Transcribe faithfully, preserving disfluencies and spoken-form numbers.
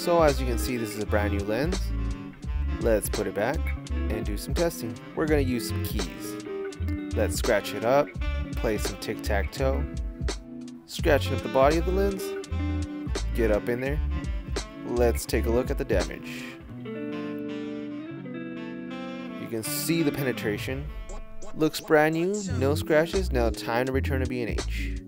So as you can see, this is a brand new lens. Let's put it back and do some testing. We're going to use some keys. Let's scratch it up, play some tic-tac-toe, scratch up the body of the lens, get up in there. Let's take a look at the damage. You can see the penetration. Looks brand new, no scratches. Now time to return to B and H.